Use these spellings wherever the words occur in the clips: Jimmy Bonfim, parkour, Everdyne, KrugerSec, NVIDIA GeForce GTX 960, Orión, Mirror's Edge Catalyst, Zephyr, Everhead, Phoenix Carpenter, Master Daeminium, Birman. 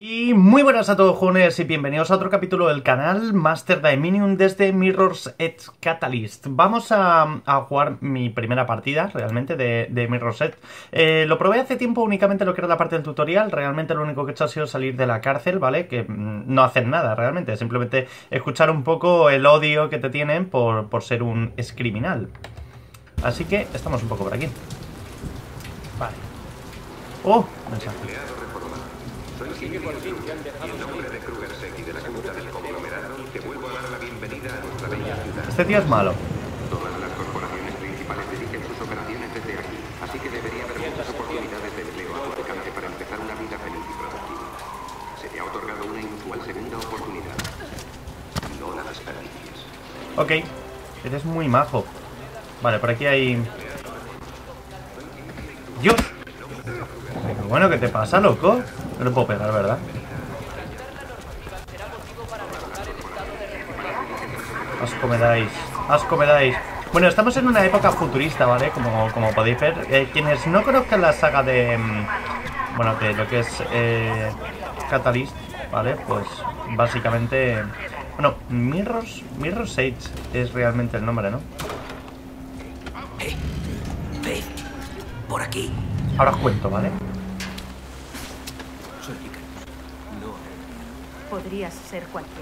Y muy buenas a todos, jóvenes, y bienvenidos a otro capítulo del canal Master Daeminium desde Mirror's Edge Catalyst. Vamos a jugar mi primera partida, realmente, de Mirror's Edge. Lo probé hace tiempo únicamente lo que era la parte del tutorial. Realmente lo único que he hecho ha sido salir de la cárcel, ¿vale? Que no hacen nada, realmente. Simplemente escuchar un poco el odio que te tienen por ser un excriminal. Así que estamos un poco por aquí. Vale. ¡Oh! Mensaje. Soy Jimmy Bonfim, y en nombre de KrugerSec y de la Junta del Conglomerado, te vuelvo a dar la bienvenida a nuestra bella ciudad. Este tío es malo. Todas las corporaciones principales dirigen sus operaciones desde aquí, así que debería haber muchas oportunidades de empleo a tu alcance para empezar una vida feliz y productiva. Se te ha otorgado una inusual segunda oportunidad. No la desperdicies. Ok, eres muy majo. Vale, por aquí hay... ¡Dios! Bueno, ¿qué te pasa, loco? No lo puedo pegar, ¿verdad? Asco me dais, asco me dais. Bueno, estamos en una época futurista, ¿vale? Como podéis ver. Quienes no conozcan la saga de... Bueno, de lo que es Catalyst, ¿vale? Pues básicamente... Bueno, Mirror's Edge es realmente el nombre, ¿no? Ve, por aquí. Ahora os cuento, ¿vale? Podrías ser cualquiera.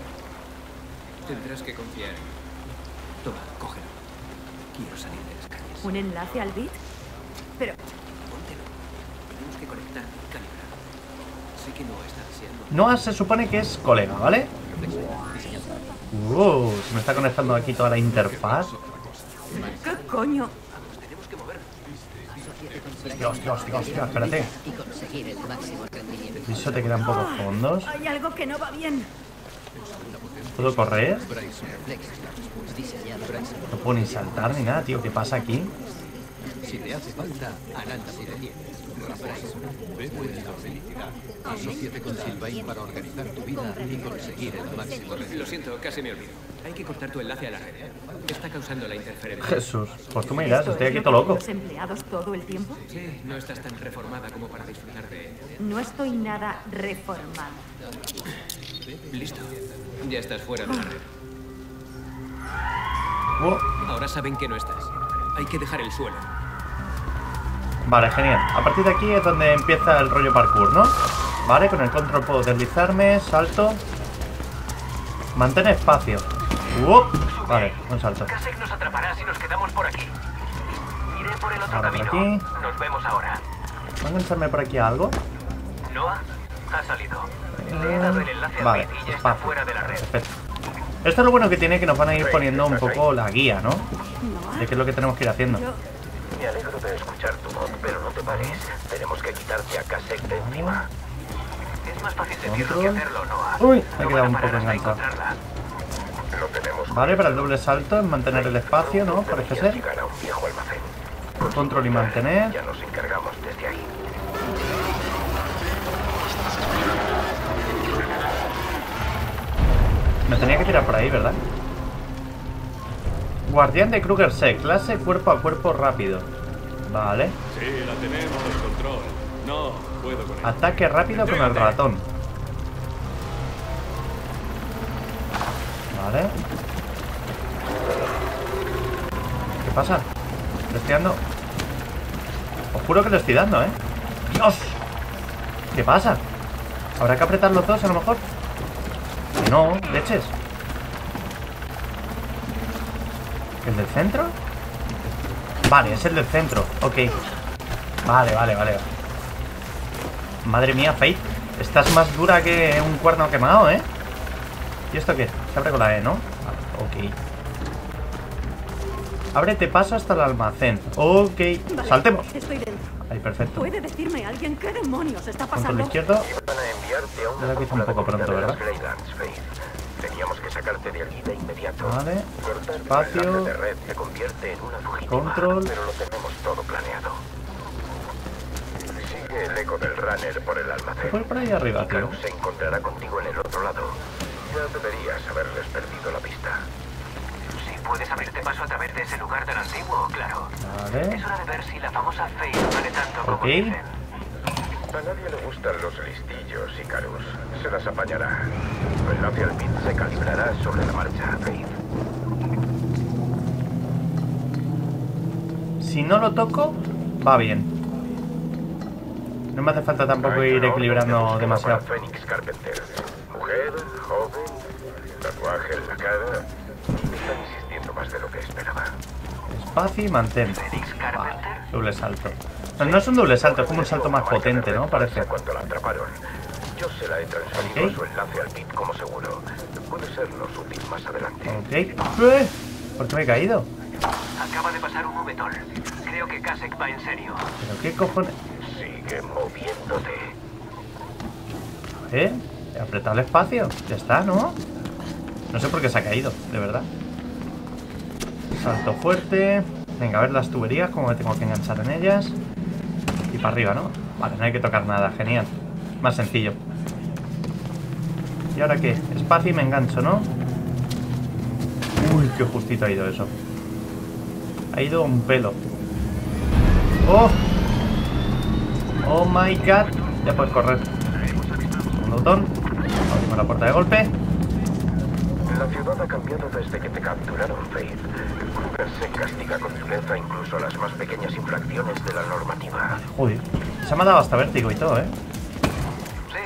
Tendrás que confiar. Toma, cógelo. Quiero salir de las calles. ¿Un enlace al bit? Pero... Póntelo. Tenemos que conectar y calibrar. Sé que Noah está deseando... Noah se supone que es colega, ¿vale? Wow, se me está conectando aquí toda la interfaz. ¿Qué coño? Tenemos que movernos. Dios, espérate. Y conseguir el máximo rendimiento. Eso te quedan pocos fondos. Hay algo que no va bien. ¿Puedo correr? No puedo ni saltar ni nada, tío. ¿Qué pasa aquí? Si te hace falta, adelanta si detienes. Asociate con Silvain para organizar tu vida y conseguir el máximo rendimiento. Lo siento, casi me olvido. Hay que cortar tu enlace a la red. Está causando la interferencia. Jesús, pues tú me dirás, estoy aquí todo loco. ¿Los empleados todo el tiempo? Sí, no estás tan reformada como para disfrutar de... No estoy nada reformada. Listo. Ya estás fuera de la red. Ahora saben que no estás. Hay que dejar el suelo. Vale, genial. A partir de aquí es donde empieza el rollo parkour, ¿no? Vale, con el control puedo deslizarme, salto. Mantén espacio. Vale, un salto. KrugerSec nos atrapará si nos quedamos por aquí. Iré por el otro camino. Aquí. Nos vemos ahora. ¿Voy a engancharme por aquí a algo? Noah ha salido. Le he dado el enlace a Pete y ya está fuera de la red. Perfecto. Esto es lo bueno que tiene, que nos van a ir poniendo un poco la guía, ¿no? De qué es lo que tenemos que ir haciendo. Me alegro de escuchar tu voz, pero no te pares. Tenemos que quitarte a KrugerSec de encima. Es más fácil decirlo que hacerlo, Noah. Uy, me he quedado un poco enganchado. Vale, para el doble salto es mantener el espacio, ¿no? Parece ser. Control y mantener. Ya nos encargamos desde ahí. Me tenía que tirar por ahí, ¿verdad? Guardián de KrugerSec, clase cuerpo a cuerpo rápido. Vale. Sí, la tenemos en control. No puedo con él. Ataque rápido con el ratón. Vale. ¿Qué pasa? Le estoy dando. Os juro que le estoy dando, ¿eh? ¡Dios! ¿Qué pasa? ¿Habrá que apretar los dos a lo mejor? Que no, leches. ¿El del centro? Vale, es el del centro. Ok. Vale. Madre mía, Fate. Estás más dura que un cuerno quemado, ¿eh? ¿Y esto qué? Se abre con la E, ¿no? Vale, ok. Ábrete paso hasta el almacén. Ok. Vale, saltemos. Estoy dentro. Ahí, perfecto. ¿Puede decirme alguien qué demonios está pasando? Control izquierdo. Ya lo hice un poco pronto, ¿verdad? Teníamos que sacarte de allí de inmediato. Vale. Espacio. De red se convierte en una fugitiva. Control. Pero lo tenemos todo planeado. Sigue el eco del runner por el almacén. Fue por ahí arriba, claro. Se encontrará contigo en el otro lado. Ya deberías haberles perdido la pista. Si puedes abrirte paso a través de ese lugar del antiguo, claro. Vale. Es hora de ver si la famosa Faith vale tanto como dicen. A nadie le gustan los listillos y carus. se las apañará. El labio al pin se calibrará sobre la marcha, Reed. Si no lo toco, va bien. No me hace falta tampoco ir equilibrando demasiado. Phoenix Carpenter. Mujer, joven, tatuaje en la cara. Me están insistiendo más de lo que esperaba. Espacio y mantén. Vale, doble salto. No es un doble salto, es como un salto más potente, ¿no? Parece. Cuando la atraparon, yo se la he transferido su enlace al pit como seguro. Puede sernos útil más adelante. Ok. ¿Por qué me he caído? Acaba de pasar un movetón. Creo que Kasek va en serio. ¿Pero qué cojones? Sigue moviéndote. Apretad el espacio. Ya está, ¿no? No sé por qué se ha caído, de verdad. Salto fuerte. Venga, a ver las tuberías, cómo me tengo que enganchar en ellas. Y para arriba, ¿no? Vale, no hay que tocar nada, genial. Más sencillo. ¿Y ahora qué? Espacio y me engancho, ¿no? Uy, qué justito ha ido eso. Ha ido un pelo. ¡Oh! ¡Oh, my God! Ya puedes correr. Un botón. Abrimos la puerta de golpe. La ciudad ha cambiado desde que te capturaron, Faith. KrugerSec castiga con dureza incluso las más pequeñas infracciones de la normativa. Joder, se me ha dado hasta vértigo y todo, ¿eh? Sí,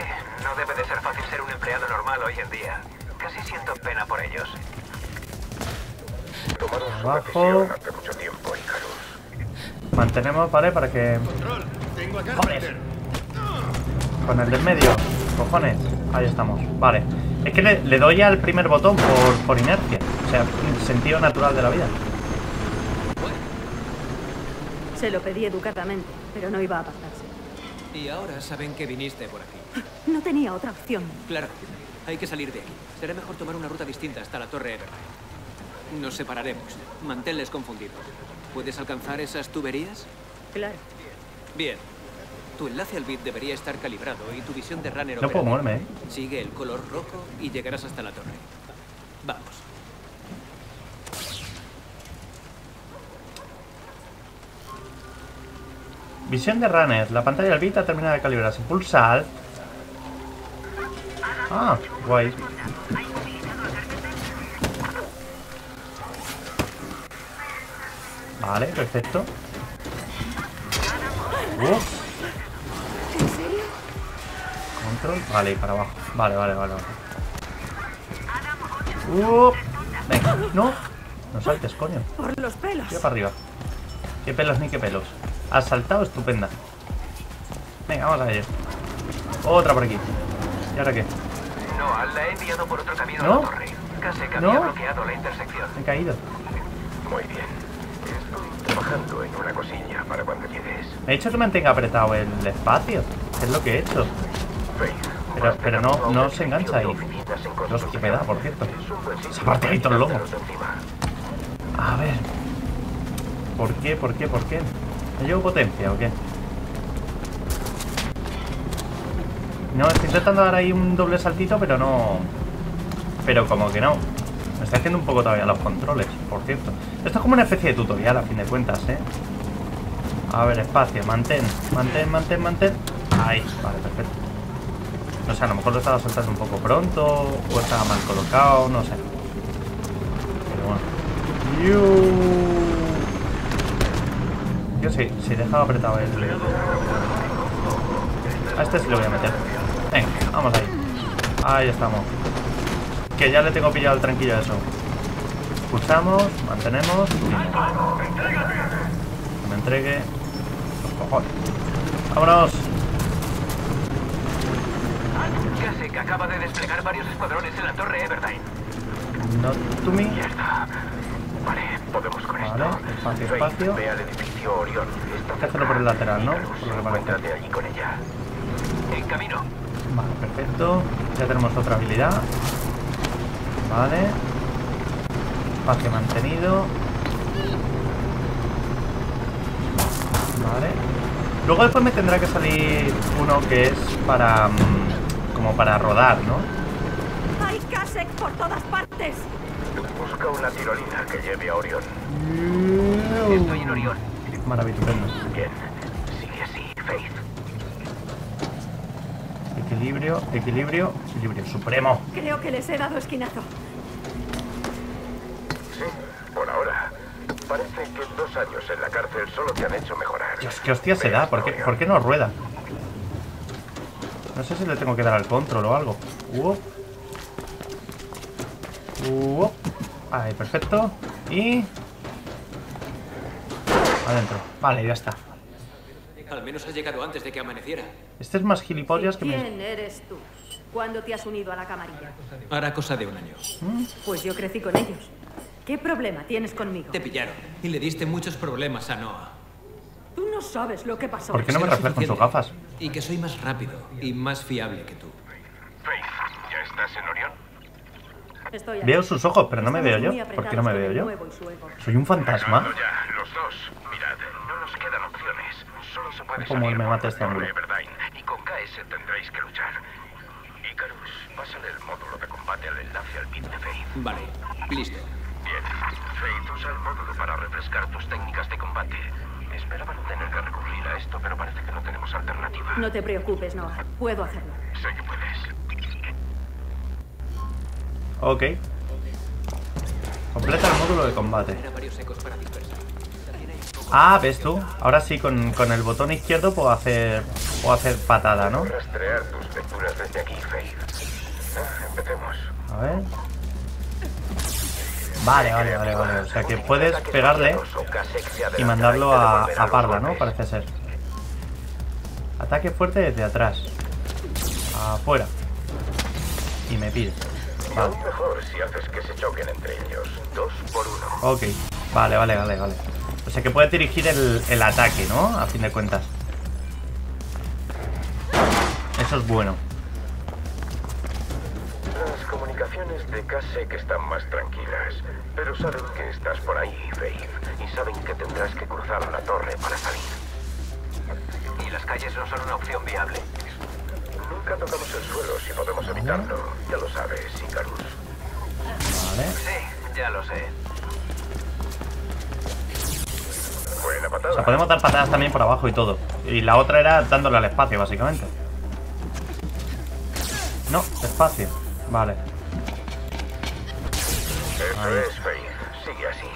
no debe de ser fácil ser un empleado normal hoy en día. Casi siento pena por ellos. Tomaron su decisión hace mucho tiempo, Icarus. Mantenemos, ¿vale? Para que... Control, tengo acá. ¡Joder! Con el del medio, cojones. Ahí estamos, vale. Es que le doy al primer botón por inercia. O sea, sentido natural de la vida. Se lo pedí educadamente, pero no iba a apartarse. Y ahora saben que viniste por aquí. No tenía otra opción. Claro, hay que salir de aquí. Será mejor tomar una ruta distinta hasta la torre Everhead. Nos separaremos. Manténles confundidos. ¿Puedes alcanzar esas tuberías? Claro. Bien. Tu enlace al bit debería estar calibrado y tu visión de runner... No puedo moverme, ¿eh? Sigue el color rojo y llegarás hasta la torre. Vamos. Visión de runner. La pantalla del bit ha terminado de calibrarse. Pulsa Alt. Ah, guay. Vale, perfecto. Uf. Vale, y para abajo. Vale. Venga, no. No saltes, coño. Por los pelos. Yo para arriba. Qué pelos ni qué pelos. Has saltado estupenda. Venga, vamos a ello. Otra por aquí. ¿Y ahora qué? No, la he enviado por otro camino a la torre. KrugerSec había bloqueado la intersección. He caído. Muy bien. Estoy trabajando en una cosilla para cuando quieres. He hecho que mantenga apretado el espacio. Es lo que he hecho. Pero no se engancha ahí. No sé qué me da, por cierto. Se parte ahí todo el lomo. A ver. ¿Por qué? ¿Me llevo potencia o qué? No, estoy intentando dar ahí un doble saltito, pero no. Pero como que no. Me está haciendo un poco todavía los controles, por cierto. Esto es como una especie de tutorial, a fin de cuentas, ¿eh? A ver, espacio. Mantén. Ahí, vale, perfecto. No sé, a lo mejor lo estaba soltando un poco pronto o estaba mal colocado, no sé. Pero bueno. Yo sí, si dejaba apretado el... A este sí lo voy a meter. Venga, vamos ahí. Ahí estamos. Que ya le tengo pillado el tranquillo a eso. Pulsamos, mantenemos. Que me entregue. Los cojones. ¡Vámonos! KrugerSec acaba de desplegar varios escuadrones en la torre Everdyne. No, tú me... Ya está. Vale, podemos con esto. Espacio. Ve al edificio Orión. Hay que hacerlo por el lateral, ¿no? Encuéntrate allí con ella. En camino. Vale, perfecto. Ya tenemos otra habilidad. Vale. Espacio mantenido. Vale. Luego después me tendrá que salir uno que es para... como para rodar, ¿no? ¡Hay KrugerSec por todas partes! Busca una tirolina que lleve a Orión. Estoy en Orión. Maravilloso. Bien, sigue así, Faith. Equilibrio, equilibrio, equilibrio supremo. Creo que les he dado esquinazo. Sí, por ahora. Parece que 2 años en la cárcel solo te han hecho mejorar. Dios, qué hostia se da. ¿Por qué no rueda? No sé si le tengo que dar al control o algo. Ahí, perfecto. Y... adentro. Vale, ya está. Al menos has llegado antes de que amaneciera. Este es más gilipollas que me... ¿Quién eres tú? ¿Cuándo te has unido a la camarilla? Hará cosa de 1 año. Pues yo crecí con ellos. ¿Qué problema tienes conmigo? Te pillaron y le diste muchos problemas a Noah. Tú no sabes lo que pasó. ¿Por qué no me reflejo con sus gafas? Y que soy más rápido y más fiable que tú. Faith, ¿ya estás en Orión? Estoy aquí. Veo sus ojos, pero no me veo yo. ¿Por qué no me veo yo? Soy un fantasma. Los dos, mirad, no nos quedan opciones. Solo se puede salir por Everdyne y con KS tendréis que luchar. Icarus, pásale el módulo de combate al enlace al pin de Faith. Vale, listo. Bien, Faith, usa el módulo para refrescar tus técnicas de combate. Esperaba no tener que recurrir a esto, pero parece que no tenemos alternativa. No te preocupes, no. Puedo hacerlo. Sé que puedes. Ok. Completa el módulo de combate. Ah, ¿ves tú? Ahora sí, con el botón izquierdo puedo hacer patada, ¿no? Rastrear tus lecturas desde aquí, Faith. Empecemos. A ver... Vale, vale, vale, vale. O sea que puedes pegarle y mandarlo a parda, ¿no? Parece ser. Ataque fuerte desde atrás. Afuera. Y me pide. Vale. Ok. Vale, vale, vale, vale. O sea que puedes dirigir el ataque, ¿no? A fin de cuentas. Eso es bueno. Las comunicaciones de KrugerSec están más tranquilas, pero saben que estás por ahí, Faith, y saben que tendrás que cruzar la torre para salir. Y las calles no son una opción viable. Nunca tocamos el suelo si podemos evitarlo, ya lo sabes, Icarus. Vale. Sí, ya lo sé. Buena patada. O sea, podemos dar patadas también por abajo y todo. Y la otra era dándole al espacio, básicamente. No, espacio. Vale. Eso es, Faith. Sigue así.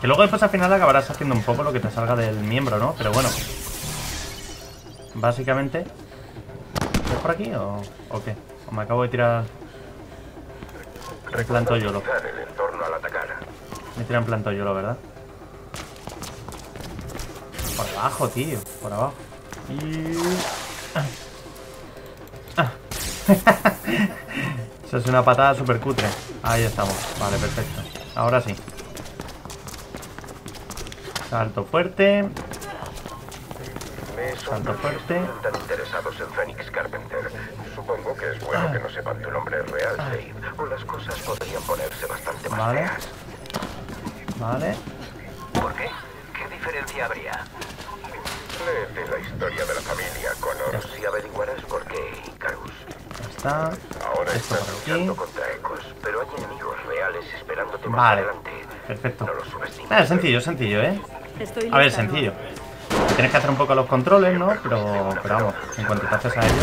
Que luego después al final acabarás haciendo un poco lo que te salga del miembro, ¿no? Pero bueno. Básicamente... ¿es por aquí o qué? ¿O me acabo de tirar... plantoyolo? Me tiran plantoyolo, ¿verdad? Por abajo, tío. Por abajo. Y... eso es una patada súper cutre. Ahí estamos. Vale, perfecto. Ahora sí. Salto fuerte. Salto fuerte. Están interesados en Phoenix Carpenter. Supongo que es bueno que no sepan tu nombre real, Faith, o las cosas podrían ponerse bastante más feas. Vale. ¿Por qué? ¿Qué diferencia habría? Léete la historia de la familia Connors y averiguarás por qué, Icarus. Está. Ahora estás luchando contra ecos, pero hay enemigos reales esperándote más adelante. Perfecto. No lo subestimes. Nada, sencillo, sencillo, ¿eh? A ver, sencillo. Tienes que hacer un poco los controles, ¿no? Pero vamos, en cuanto te haces a ello...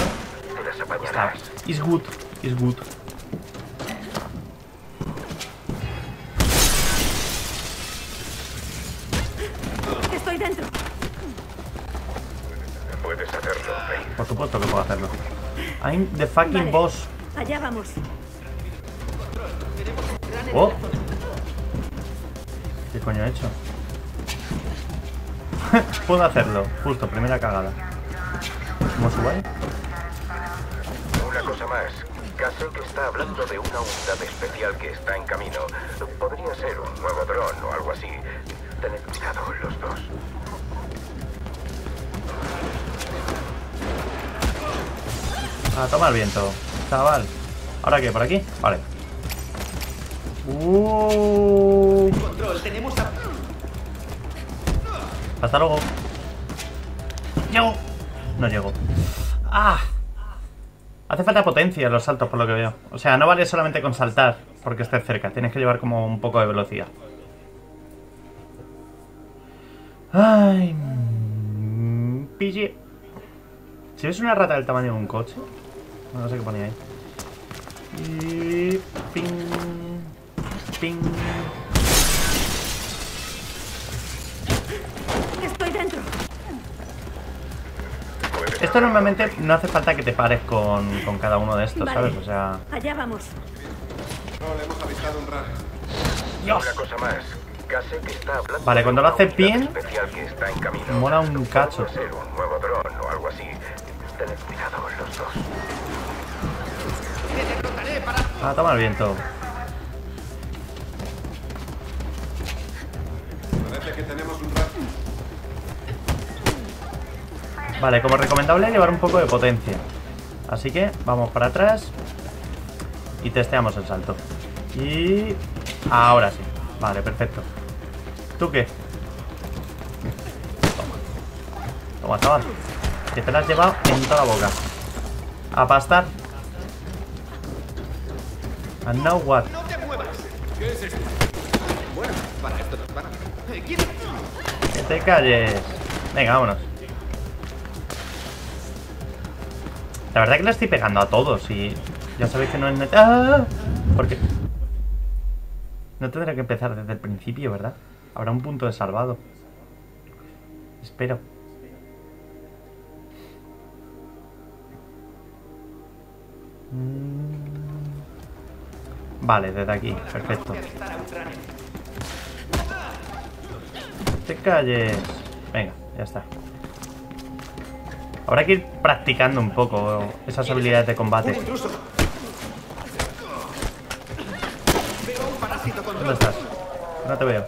está. It's good, it's good. Estoy dentro. Puedes hacerlo, Faith. Por supuesto que puedo hacerlo. I'm the fucking boss. Allá vamos. Oh. ¿Qué coño he hecho? Puedo hacerlo. Justo, primera cagada. ¿Cómo subo ahí? Una cosa más. KrugerSec está hablando de una unidad especial que está en camino. Podría ser un nuevo dron o algo así. Tened cuidado los dos. A tomar viento, chaval. ¿Ahora qué? ¿Por aquí? Vale. Control, tenemos a... hasta luego. Llego. No llego. ¡Ah! Hace falta potencia los saltos, por lo que veo. O sea, no vale solamente con saltar porque estés cerca. Tienes que llevar como un poco de velocidad. Ay, pille. Si ves una rata del tamaño de un coche, No sé qué ponía ahí. Y... ping. Ping. Estoy dentro. Esto normalmente no hace falta que te pares con cada uno de estos, vale. ¿Sabes? O sea... allá vamos. No, le hemos avisado un rato. Dios. Una cosa más. KrugerSec está hablando. Vale, cuando lo hace bien, mola un cacho. Un nuevo dron o algo así. Tened cuidado con los dos. Ah, toma el viento. Parece que tenemos un rato. Vale, como recomendable llevar un poco de potencia. Así que vamos para atrás y testeamos el salto. Y... ahora sí. Vale, perfecto. ¿Tú qué? Toma, chaval. Que te la has llevado en toda la boca. A pastar. And now what? No te muevas. ¿Qué es esto? Bueno, para esto, para. Que te calles. Venga, vámonos. La verdad es que le estoy pegando a todos y ya sabéis que no es neta. ¡Ah! Porque no tendré que empezar desde el principio, ¿verdad? Habrá un punto de salvado. Espero. Vale, desde aquí, perfecto. Te calles. Venga, ya está. Habrá que ir practicando un poco esas habilidades de combate. ¿Dónde estás? No te veo.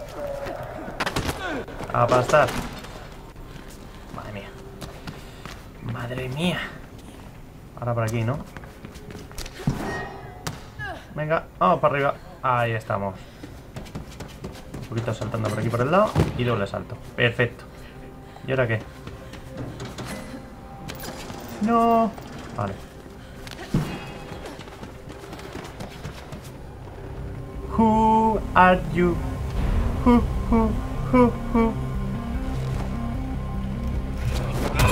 A pastar. Madre mía. Madre mía. Ahora por aquí, ¿no? Venga, vamos para arriba. Ahí estamos. Un poquito saltando por aquí por el lado y doble salto. Perfecto. ¿Y ahora qué? No. Vale. Who are you? Who?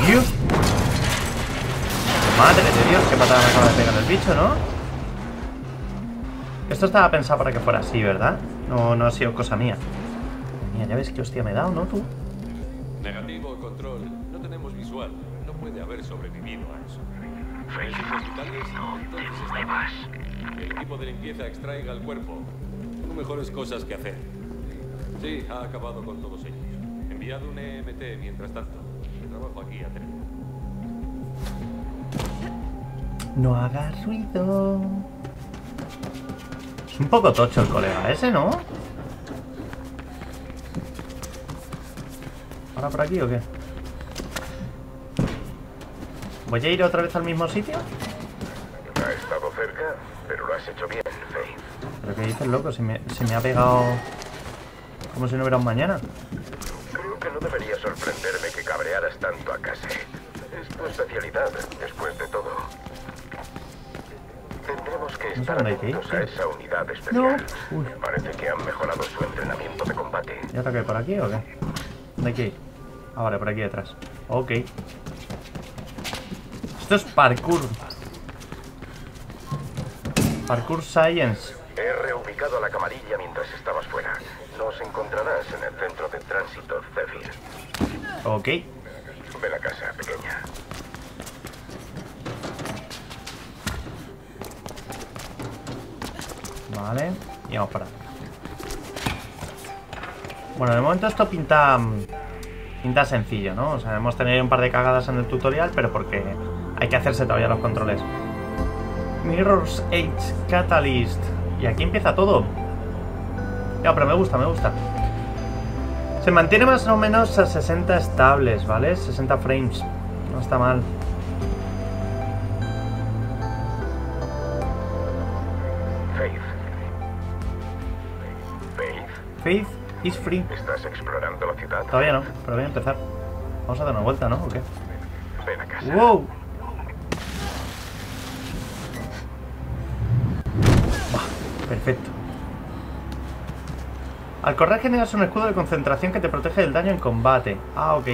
You? Madre de Dios, qué patada me acaba de pegar el bicho, ¿no? Esto estaba pensado para que fuera así, ¿verdad? No, no ha sido cosa mía. Mira, ya ves qué hostia me he dado, ¿no tú? Negativo, control. No tenemos visual. No puede haber sobrevivido a eso. No, el equipo de limpieza extraiga el cuerpo. Tengo mejores cosas que hacer. Sí, ha acabado con todos ellos. Enviado un EMT mientras tanto. El trabajo aquí ha terminado. No hagas ruido. Es un poco tocho el colega ese, ¿no? ¿Ahora por aquí o qué? ¿Voy a ir otra vez al mismo sitio? Ha estado cerca, pero lo has hecho bien, Faye. ¿Pero qué dices, loco? Se me ha pegado... como si no hubiera un mañana. Creo que no debería sorprenderme que cabrearas tanto a KrugerSec. Es tu especialidad, después de todo. Tendremos que estar atentos a esa unidad especial. No. Uy. Parece que han mejorado su entrenamiento de combate. ¿Ya está que por aquí o qué? ¿Dónde hay que ir? Ah, vale, por aquí detrás. Ok. Esto es parkour. Parkour science. He reubicado a la camarilla mientras estabas fuera. Nos encontrarás en el centro de tránsito Zephyr. Ok. Ve la casa, pequeña. Vale, y vamos para acá. Bueno, de momento esto pinta sencillo, ¿no? O sea, hemos tenido un par de cagadas en el tutorial, pero porque hay que hacerse todavía los controles. Mirror's Edge Catalyst. Y aquí empieza todo. Ya, pero me gusta, me gusta. Se mantiene más o menos a 60 estables, ¿vale? 60 frames. No está mal. Faith is free. ¿Estás explorando la ciudad? Todavía no, pero voy a empezar. Vamos a dar una vuelta, ¿no? ¿O qué? Ven a casa. ¡Wow! Bah, perfecto. Al correr generas un escudo de concentración que te protege del daño en combate. Ah, ok.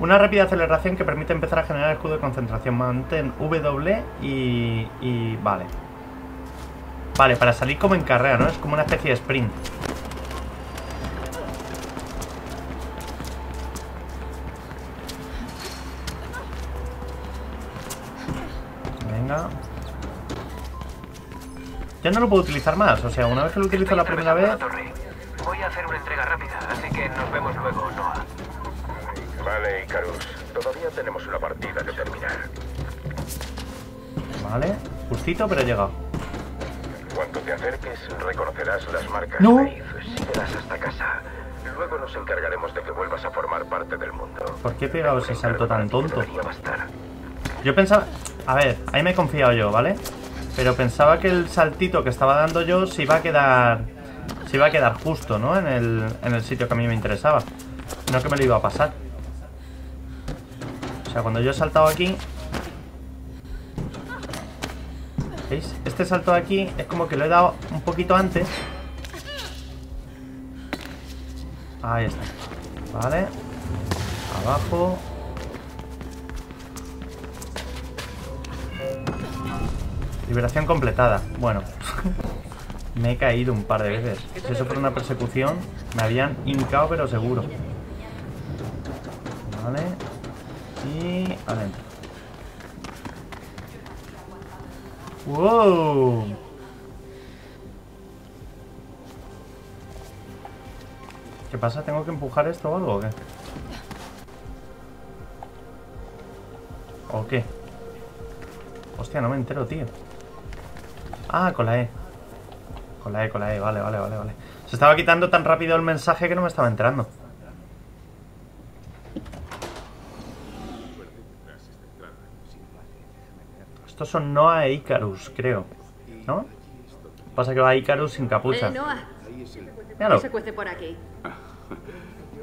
Una rápida aceleración que permite empezar a generar escudo de concentración. Mantén W y vale. Vale, para salir como en carrera, ¿no? Es como una especie de sprint. Venga. Ya no lo puedo utilizar más. O sea, una vez que lo utilizo la primera vez... Voy a hacer una entrega rápida, así que nos vemos luego, Noah. Vale, Icarus. Todavía tenemos una partida que terminar. Vale. Justito, pero he llegado. Cuanto te acerques, reconocerás las marcas. No. Síguelas hasta casa. Luego nos encargaremos de que vuelvas a formar parte del mundo. ¿Por qué he pegado ese salto tan tonto? Yo pensaba... A ver, ahí me he confiado yo, ¿vale? Pero pensaba que el saltito que estaba dando yo se iba a quedar... Se iba a quedar justo, ¿no? En el sitio que a mí me interesaba. No que me lo iba a pasar. O sea, cuando yo he saltado aquí... ¿Veis? Este salto de aquí es como que lo he dado un poquito antes. Ahí está. Vale. Abajo. Liberación completada. Bueno. Me he caído un par de veces. Si eso fuera una persecución, me habían hincado, pero seguro. Vale. Y adentro. ¡Wow! ¿Qué pasa? ¿Tengo que empujar esto o algo o qué? ¿O qué? Hostia, no me entero, tío. Ah, con la E. Con la E, con la E. Vale, vale, vale, vale. Se estaba quitando tan rápido el mensaje que no me estaba enterando. Estos son Noah e Icarus, creo, ¿no? Pasa que va Icarus sin capucha. Noah, se cuece por aquí.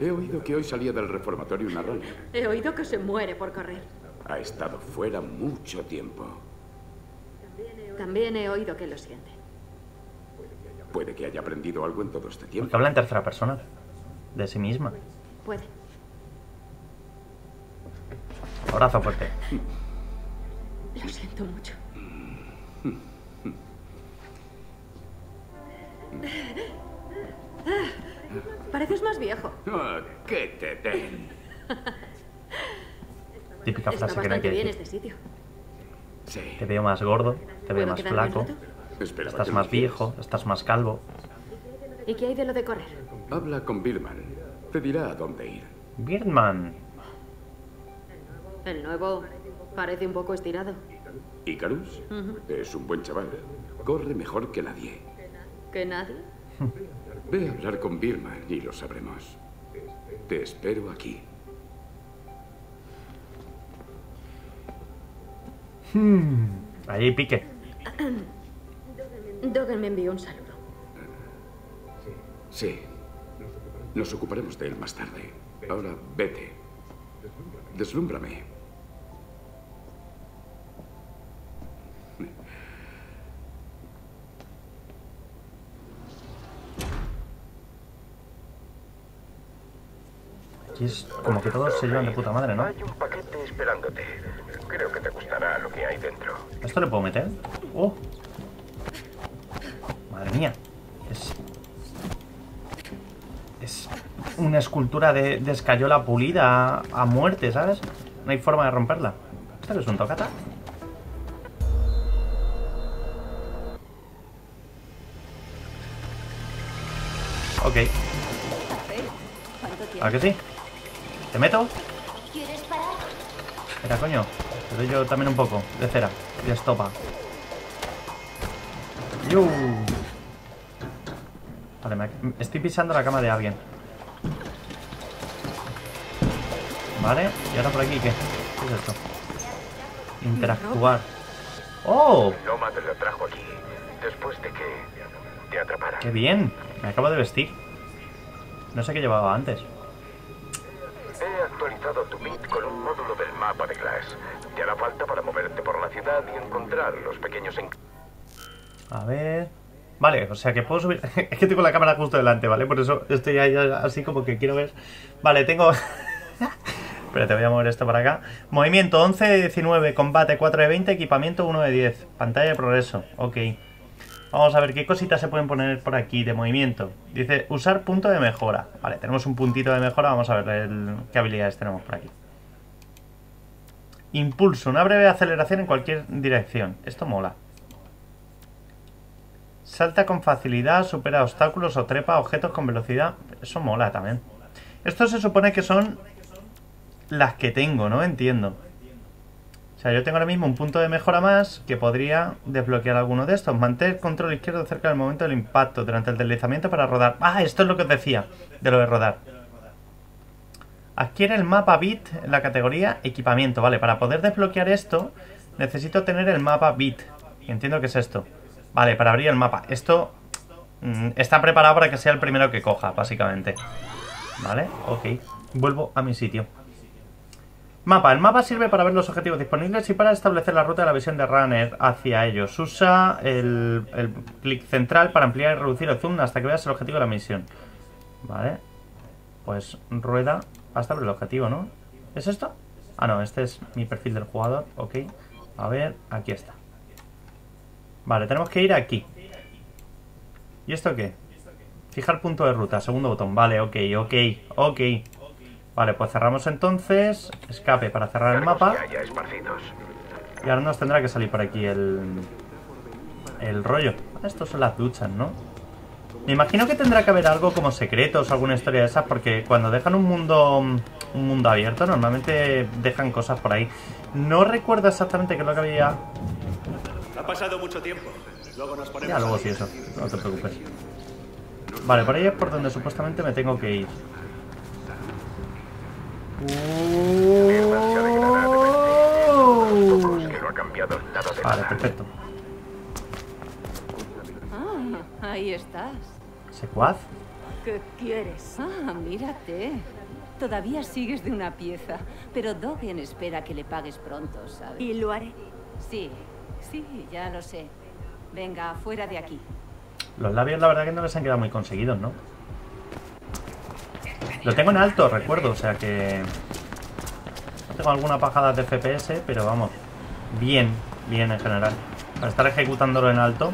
He oído que hoy salía del reformatorio una rana. He oído que se muere por correr. Ha estado fuera mucho tiempo. También he oído que lo siente. Puede que haya aprendido algo en todo este tiempo. Porque habla en tercera persona de sí misma. Puede. Abrazo fuerte. Lo siento mucho. Pareces más viejo. Oh, ¿qué te den? Típica frase que no hay que decir. Este sitio. Sí. Te veo más gordo, te veo más flaco, estás más viejo, estás más calvo. ¿Y qué hay de lo de correr? Habla con Birman. Te dirá a dónde ir. Birman. El nuevo... Parece un poco estirado. ¿Icarus? Es un buen chaval. Corre mejor que nadie. ¿Que nadie? Ve a hablar con Birman y lo sabremos. Te espero aquí. Allí pique. Dogen me envió un saludo. Sí. Nos ocuparemos de él más tarde. Ahora vete. Deslúmbrame. Aquí es como que todos se llevan de puta madre, ¿no? Hay un paquete esperándote. Creo que te gustará lo que hay dentro. ¿Esto le puedo meter? ¡Oh! Madre mía. Es una escultura de escayola pulida a muerte, ¿sabes? No hay forma de romperla. ¿Esto es un tocata? Ok. ¿A que sí? ¿Te meto? ¿Quieres parar? Espera, coño. Te doy yo también un poco de cera. Y estopa. ¡Yu! Vale, estoy pisando la cama de alguien. Vale. ¿Y ahora por aquí qué? ¿Qué es esto? Interactuar. ¡Oh! Loma te lo trajo aquí. Después de que te atrapara. ¡Qué bien! Me acabo de vestir. No sé qué llevaba antes. He actualizado tu Meet con un módulo del mapa de Glass. Te hará falta para moverte por la ciudad y encontrar los pequeños encargos. A ver... Vale, o sea que puedo subir... Es que tengo la cámara justo delante, ¿vale? Por eso estoy ahí así como que quiero ver... Vale, tengo... Espera, te voy a mover esto para acá. Movimiento 11 de 19, combate 4 de 20, equipamiento 1 de 10. Pantalla de progreso, ok. Vamos a ver qué cositas se pueden poner por aquí de movimiento. Dice usar punto de mejora. Vale, tenemos un puntito de mejora, vamos a ver qué habilidades tenemos por aquí. Impulso, una breve aceleración en cualquier dirección. Esto mola. Salta con facilidad, supera obstáculos o trepa objetos con velocidad. Eso mola también. Esto se supone que son las que tengo, ¿no? Entiendo. O sea, yo tengo ahora mismo un punto de mejora más que podría desbloquear alguno de estos. Mantén el control izquierdo cerca del momento del impacto durante el deslizamiento para rodar. Ah, esto es lo que os decía de lo de rodar. Adquiere el mapa bit en la categoría equipamiento. Vale, para poder desbloquear esto necesito tener el mapa bit. Entiendo que es esto. Vale, para abrir el mapa. Esto está preparado para que sea el primero que coja, básicamente. Vale, ok. Vuelvo a mi sitio. Mapa. El mapa sirve para ver los objetivos disponibles y para establecer la ruta de la visión de Runner hacia ellos. Usa el clic central para ampliar y reducir el zoom hasta que veas el objetivo de la misión. Vale. Pues rueda hasta el objetivo, ¿no? ¿Es esto? Ah, no. Este es mi perfil del jugador. Ok. A ver, aquí está. Vale, tenemos que ir aquí. ¿Y esto qué? Fijar punto de ruta, segundo botón. Vale, ok, ok, ok. Vale, pues cerramos entonces. Escape para cerrar el mapa. Y ahora nos tendrá que salir por aquí el rollo. Estos son las duchas, ¿no? Me imagino que tendrá que haber algo como secretos, alguna historia de esas, porque cuando dejan un mundo abierto, normalmente dejan cosas por ahí. No recuerdo exactamente qué es lo que había... Ha pasado mucho tiempo. Luego nos ponemos. Ya, luego sí, eso. No te preocupes. Vale, por ahí es por donde supuestamente me tengo que ir. Vale, perfecto. Ah, ahí estás. ¿Secuaz? ¿Qué quieres? Ah, mírate. Todavía sigues de una pieza, pero Dogen espera que le pagues pronto, ¿sabes? Y lo haré. Sí. Sí, ya lo sé. Venga, fuera de aquí. Los labios la verdad que no les han quedado muy conseguidos, ¿no? Lo tengo en alto, recuerdo, o sea que... No tengo alguna pajada de FPS, pero vamos. Bien, bien en general. Para estar ejecutándolo en alto.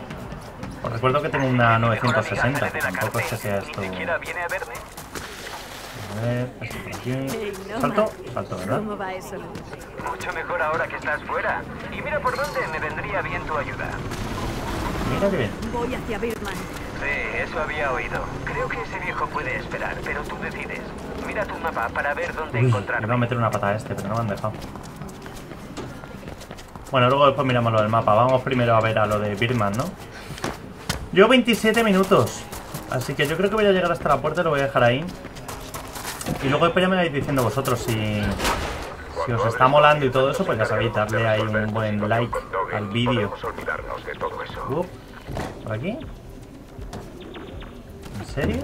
Os recuerdo que tengo una 960, que tampoco es que sea esto... A ver, esto por aquí. Salto, salto, ¿verdad? Mucho mejor ahora que estás fuera. Y mira por dónde me vendría bien tu ayuda. Mira que bien. Voy hacia Birman. Sí, eso había oído. Creo que ese viejo puede esperar, pero tú decides. Mira tu mapa para ver dónde encontrarme. Me voy a meter una pata a este, pero no me han dejado. Bueno, luego después miramos lo del mapa. Vamos primero a ver a lo de Birman, ¿no? Yo 27 minutos. Así que yo creo que voy a llegar hasta la puerta y lo voy a dejar ahí. Y luego después ya me vais diciendo vosotros si os está molando y todo eso, pues ya sabéis, darle ahí un buen like al vídeo. ¿Por aquí? ¿En serio?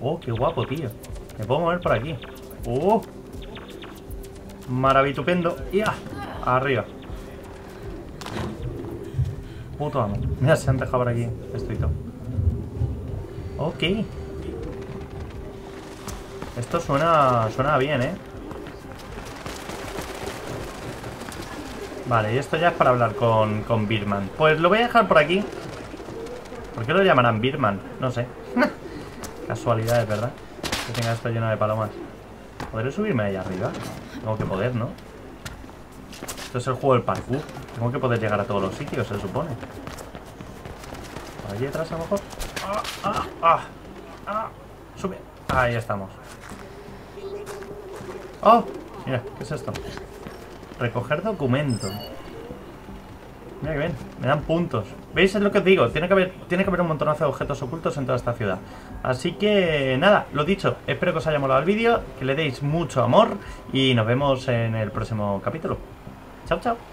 Oh, qué guapo, tío. Me puedo mover por aquí. Oh, maravitupendo. ¡Ya! Arriba. Puto amo. Mira, se han dejado por aquí. Estoy todo. Ok. Esto suena bien, ¿eh? Vale, y esto ya es para hablar con Birman. Pues lo voy a dejar por aquí. ¿Por qué lo llamarán Birman? No sé. Casualidades, ¿verdad? Que tenga esto lleno de palomas. ¿Podré subirme ahí arriba? Tengo que poder, ¿no? Esto es el juego del parkour. Tengo que poder llegar a todos los sitios, se supone. ¿Por allí atrás a lo mejor? ¡Ah! ¡Ah! ¡Ah! ¡Ah! ¡Sube! Ahí estamos. ¡Oh! Mira, ¿qué es esto? Recoger documento. Mira que bien, me dan puntos. ¿Veis? Es lo que os digo, tiene que haber un montonazo de objetos ocultos en toda esta ciudad. Así que, nada, lo dicho. Espero que os haya molado el vídeo, que le deis mucho amor. Y nos vemos en el próximo capítulo. Chao, chao.